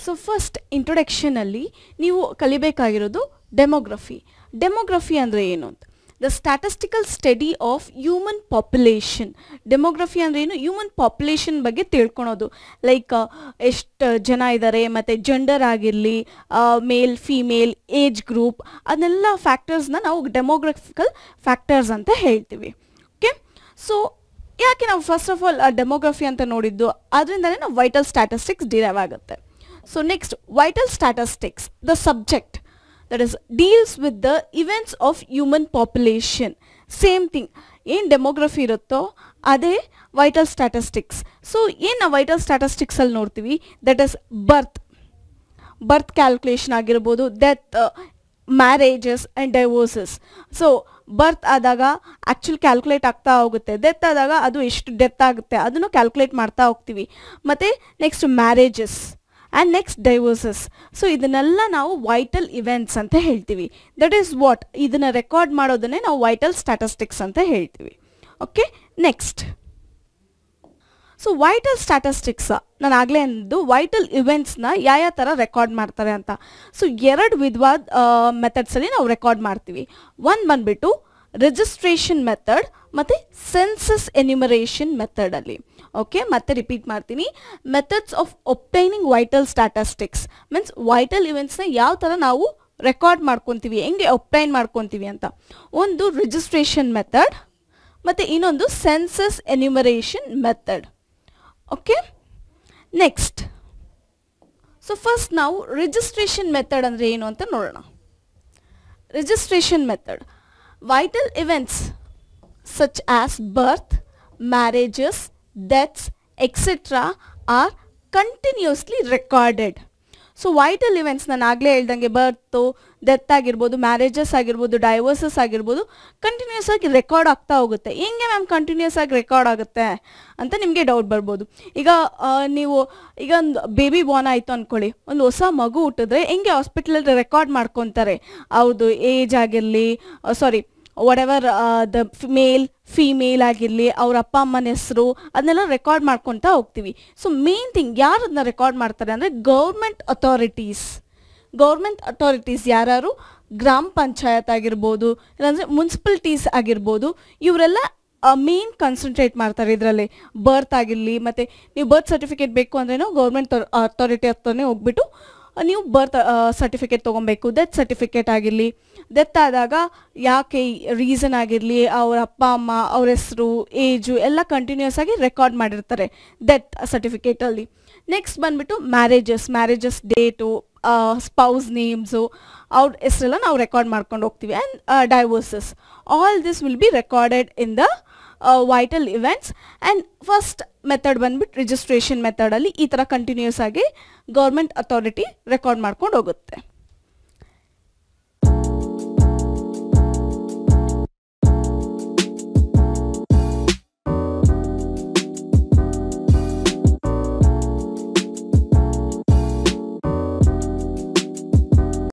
So first introduction alli ನೀವು ಕಲಿಬೇಕಾಗಿರೋದು demography. Demography ಅಂದ್ರೆ ಏನು ಅಂತ? The statistical study of human population. Demography ಅಂದ್ರೆ ಏನು? Human population ಬಗ್ಗೆ ತಿಳ್ಕೊಳೋದು. Like ಎಷ್ಟು ಜನ ಇದ್ದಾರೆ, ಮತ್ತೆ ಜೆಂಡರ್ ಆಗಿರಲಿ, ಮೇಲ್ ಫೀಮೇಲ್, ಏಜ್ ಗ್ರೂಪ್, ಅದನ್ನೆಲ್ಲ ಫ್ಯಾಕ್ಟರ್ಸ್ ನಾವು ಡೆಮೋಗ್ರಫಿಕಲ್ ಫ್ಯಾಕ್ಟರ್ಸ್ ಅಂತ ಹೇಳ್ತೀವಿ. ಓಕೆ, ಸೊ ಯಾಕೆ ನಾವು ಫಸ್ಟ್ ಆಫ್ ಆಲ್ ಡೆಮೋಗ್ರಫಿ ಅಂತ ನೋಡಿದ್ದು, ಅದರಿಂದಲೇ ನಾವು ವೈಟಲ್ ಸ್ಟ್ಯಾಟಿಸ್ಟಿಕ್ಸ್ ಡಿರೈವ್ ಆಗುತ್ತೆ. So next, vital statistics, the subject that is deals with the events of human population. Same thing, in demography irutto ade vital statistics. So in vital statistics al nortivi, that is birth calculation agirabodu, death, marriages and divorces. So birth ಆದಾಗ actual calculate ಆಗ್ತಾ ಹೋಗುತ್ತೆ, death ಆದಾಗ ಅದು ಎಷ್ಟು death ಆಗುತ್ತೆ ಅದನ್ನು calculate ಮಾಡ್ತಾ ಹೋಗ್ತೀವಿ, ಮತ್ತು next marriages and next divorces. So ಇದನ್ನೆಲ್ಲ ನಾವು vital events ಅಂತ ಹೇಳ್ತೀವಿ. That is what, ಇದನ್ನ ರೆಕಾರ್ಡ್ ಮಾಡೋದನ್ನೇ ನಾವು vital statistics ಅಂತ ಹೇಳ್ತೀವಿ. Okay, next, so vital statistics ನಾನು ಆಗಲೇ ಅಂದು vital eventsನ ಯಾವ ಥರ ರೆಕಾರ್ಡ್ ಮಾಡ್ತಾರೆ ಅಂತ. ಸೊ ಎರಡು ವಿಧವಾದ ಮೆಥಡ್ಸಲ್ಲಿ ನಾವು ರೆಕಾರ್ಡ್ ಮಾಡ್ತೀವಿ. ಒಂದು ಬಂದುಬಿಟ್ಟು ರಿಜಿಸ್ಟ್ರೇಷನ್ ಮೆಥಡ್ ಮತ್ತು ಸೆನ್ಸಸ್ ಎನ್ಯುಮರೇಷನ್ ಮೆಥಡಲ್ಲಿ. ಓಕೆ, ಮತ್ತೆ ರಿಪೀಟ್ ಮಾಡ್ತೀನಿ, methods of obtaining vital statistics means vital ಇವೆಂಟ್ಸ್ನ ಯಾವ ಥರ ನಾವು ರೆಕಾರ್ಡ್ ಮಾಡ್ಕೊತೀವಿ, ಹೆಂಗೆ ಒಬ್ಟೈನ್ ಮಾಡ್ಕೊತೀವಿ ಅಂತ. ಒಂದು ರಿಜಿಸ್ಟ್ರೇಷನ್ ಮೆಥಡ್ ಮತ್ತು ಇನ್ನೊಂದು census enumeration method. Okay, next, so first ನಾವು ರಿಜಿಸ್ಟ್ರೇಷನ್ ಮೆಥಡ್ ಅಂದರೆ ಏನು ಅಂತ ನೋಡೋಣ. Registration method, vital events such as birth, marriages, deaths, etc. are continuously recorded. So vital events ನಾನು ಆಗಲೇ ಹೇಳ್ದಂಗೆ ಬರ್ತು, ಡೆತ್ ಆಗಿರ್ಬೋದು, ಮ್ಯಾರೇಜಸ್ ಆಗಿರ್ಬೋದು, ಡೈವರ್ಸಸ್ ಆಗಿರ್ಬೋದು, ಕಂಟಿನ್ಯೂಸ್ ಆಗಿ ರೆಕಾರ್ಡ್ ಆಗ್ತಾ ಹೋಗುತ್ತೆ. ಹೆಂಗೆ ಮ್ಯಾಮ್ ಕಂಟಿನ್ಯೂಸ್ ಆಗಿ ರೆಕಾರ್ಡ್ ಆಗುತ್ತೆ ಅಂತ ನಿಮಗೆ ಡೌಟ್ ಬರ್ಬೋದು. ಈಗ ನೀವು ಈಗ ಒಂದು ಬೇಬಿ ಬಾರ್ನ್ ಆಯಿತು ಅಂದ್ಕೊಳ್ಳಿ, ಒಂದು ಹೊಸ ಮಗು ಹುಟ್ಟಿದ್ರೆ ಹೆಂಗೆ ಹಾಸ್ಪಿಟ್ಲಲ್ಲಿ ರೆಕಾರ್ಡ್ ಮಾಡ್ಕೊತಾರೆ, ಅವ್ರದ್ದು ಏಜ್ ಆಗಿರಲಿ, ಸಾರಿ ವಾಟೆವರ್ ದ ಮೇಲ್ ಫೀಮೇಲ್ ಆಗಿರಲಿ, ಅವ್ರ ಅಪ್ಪ ಅಮ್ಮನ ಹೆಸರು, ಅದನ್ನೆಲ್ಲ ರೆಕಾರ್ಡ್ ಮಾಡ್ಕೊತಾ ಹೋಗ್ತೀವಿ. ಸೊ ಮೇನ್ ಥಿಂಗ್ ಯಾರು ಅದನ್ನ ರೆಕಾರ್ಡ್ ಮಾಡ್ತಾರೆ ಅಂದರೆ ಗೌರ್ಮೆಂಟ್ ಅಥಾರಿಟೀಸ್. ಗೌರ್ಮೆಂಟ್ ಅಥಾರಿಟೀಸ್ ಯಾರು? ಗ್ರಾಮ ಪಂಚಾಯತ್ ಆಗಿರ್ಬೋದು, ಇಲ್ಲಾಂದರೆ ಮುನ್ಸಿಪಾಲಿಟೀಸ್ ಆಗಿರ್ಬೋದು, ಇವರೆಲ್ಲ ಮೇನ್ ಕಾನ್ಸಂಟ್ರೇಟ್ ಮಾಡ್ತಾರೆ ಇದರಲ್ಲಿ. ಬರ್ತ್ ಆಗಿರಲಿ, ಮತ್ತು ನೀವು ಬರ್ತ್ ಸರ್ಟಿಫಿಕೇಟ್ ಬೇಕು ಅಂದ್ರೇನೋ ಗೌರ್ಮೆಂಟ್ ಅಥಾರಿಟಿ ಹತ್ರನೇ ಹೋಗ್ಬಿಟ್ಟು ನೀವು ಬರ್ತ್ ಸರ್ಟಿಫಿಕೇಟ್ ತೊಗೊಬೇಕು. ಡೆತ್ ಸರ್ಟಿಫಿಕೇಟ್ ಆಗಿರಲಿ, ಡೆತ್ ಆದಾಗ ಯಾಕೆ ರೀಸನ್ ಆಗಿರಲಿ, ಅವ್ರ ಅಪ್ಪ ಅಮ್ಮ, ಅವ್ರ ಹೆಸರು, ಏಜು ಎಲ್ಲ ಕಂಟಿನ್ಯೂಸ್ ಆಗಿ ರೆಕಾರ್ಡ್ ಮಾಡಿರ್ತಾರೆ ಡೆತ್ ಸರ್ಟಿಫಿಕೇಟಲ್ಲಿ. ನೆಕ್ಸ್ಟ್ ಬಂದುಬಿಟ್ಟು marriages, marriages date, spouse names, ಅವ್ರ ಹೆಸರೆಲ್ಲ ನಾವು ರೆಕಾರ್ಡ್ ಮಾಡ್ಕೊಂಡು ಹೋಗ್ತೀವಿ. And divorces, all this will be recorded in the vital events. And first method ಬಂದ್ಬಿಟ್ಟು ರಿಜಿಸ್ಟ್ರೇಷನ್ ಮೆಥಡಲ್ಲಿ ಈ ಥರ ಕಂಟಿನ್ಯೂಸ್ ಆಗಿ ಗೌರ್ಮೆಂಟ್ ಅಥಾರಿಟಿ ರೆಕಾರ್ಡ್ ಮಾಡ್ಕೊಂಡು ಹೋಗುತ್ತೆ.